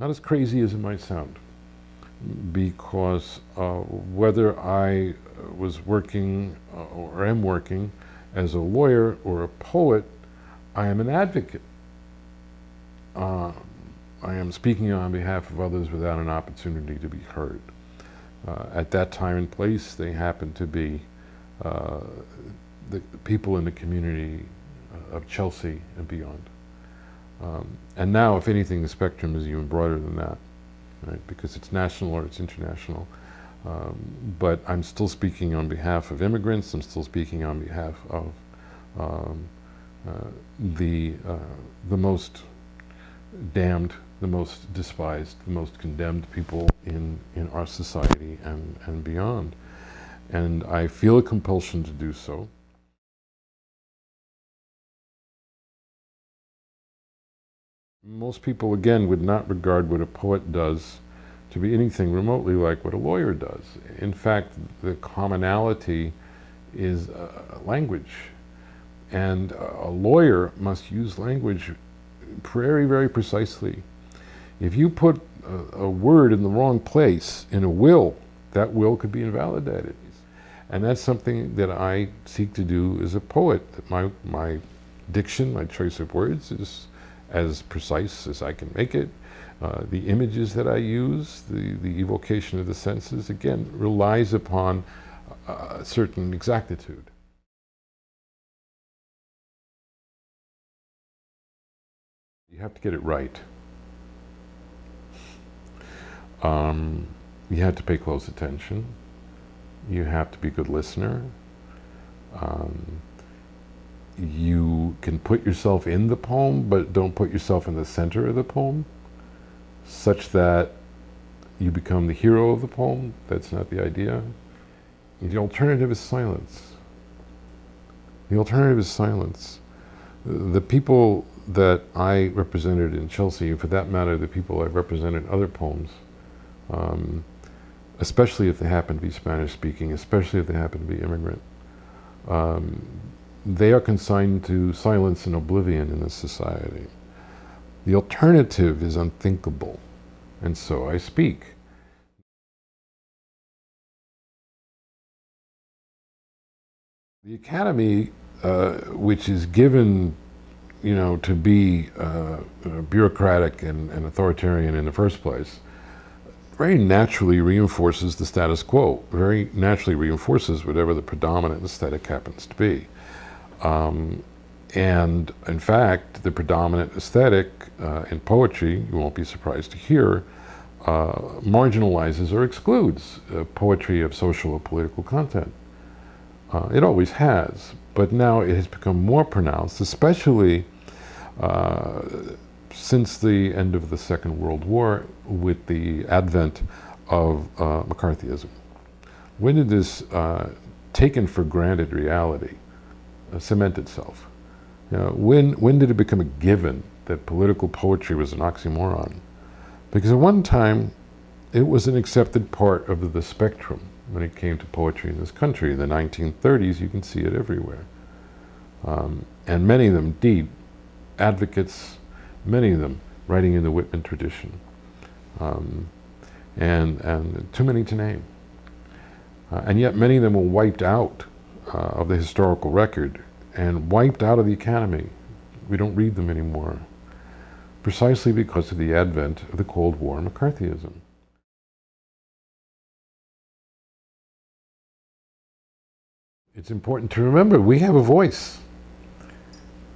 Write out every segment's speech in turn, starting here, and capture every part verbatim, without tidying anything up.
Not as crazy as it might sound, because uh, whether I was working uh, or am working as a lawyer or a poet, I am an advocate. Uh, I am speaking on behalf of others without an opportunity to be heard. Uh, at that time and place, they happened to be uh, the people in the community of Chelsea and beyond. Um, and now, if anything, the spectrum is even broader than that, right? Because it's national or it's international. Um, but I'm still speaking on behalf of immigrants. I'm still speaking on behalf of um, uh, the uh, the most damned, the most despised, the most condemned people in in our society and and beyond. And I feel a compulsion to do so. Most people, again, would not regard what a poet does to be anything remotely like what a lawyer does. In fact, the commonality is uh, language. And a lawyer must use language very, very precisely. If you put a, a word in the wrong place in a will, that will could be invalidated. And that's something that I seek to do as a poet. That my, my diction, my choice of words is as precise as I can make it. Uh, the images that I use, the, the evocation of the senses, again, relies upon a certain exactitude. You have to get it right. Um, you have to pay close attention. You have to be a good listener. Um, You can put yourself in the poem, but don't put yourself in the center of the poem, such that you become the hero of the poem. That's not the idea. The alternative is silence. The alternative is silence. The people that I represented in Chelsea, and for that matter, the people I've represented in other poems, um, especially if they happen to be Spanish-speaking, especially if they happen to be immigrant, um, they are consigned to silence and oblivion in this society. The alternative is unthinkable, and so I speak. The Academy, uh, which is given, you know, to be uh, bureaucratic and, and authoritarian in the first place, very naturally reinforces the status quo, very naturally reinforces whatever the predominant aesthetic happens to be. Um, and in fact, the predominant aesthetic uh, in poetry, you won't be surprised to hear, uh, marginalizes or excludes uh, poetry of social or political content. Uh, it always has, but now it has become more pronounced, especially uh, since the end of the Second World War with the advent of uh, McCarthyism. When did this uh, taken for granted reality Uh, cement itself? You know, when, when did it become a given that political poetry was an oxymoron? Because at one time, it was an accepted part of the spectrum when it came to poetry in this country. In the nineteen thirties, you can see it everywhere. Um, and many of them deep advocates, many of them writing in the Whitman tradition. Um, and, and too many to name. Uh, and yet many of them were wiped out Uh, of the historical record and wiped out of the Academy. We don't read them anymore, precisely because of the advent of the Cold War McCarthyism. It's important to remember we have a voice,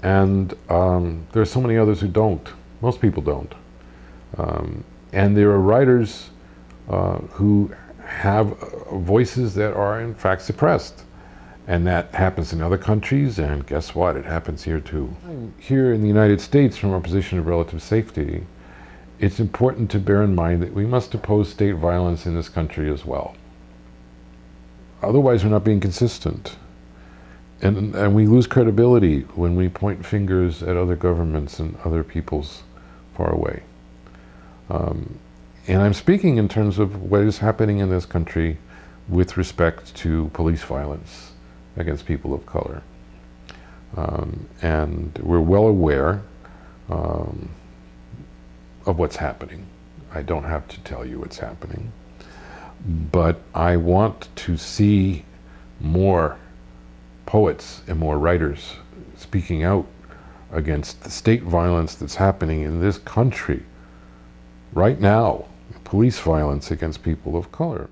and um, there are so many others who don't. Most people don't. Um, and there are writers uh, who have uh, voices that are in fact suppressed. And that happens in other countries, and guess what? It happens here too. Here in the United States, from our position of relative safety, it's important to bear in mind that we must oppose state violence in this country as well. Otherwise, we're not being consistent. And, and we lose credibility when we point fingers at other governments and other peoples far away. Um, and I'm speaking in terms of what is happening in this country with respect to police violence against people of color. Um, and we're well aware um, of what's happening. I don't have to tell you what's happening. But I want to see more poets and more writers speaking out against the state violence that's happening in this country right now, police violence against people of color.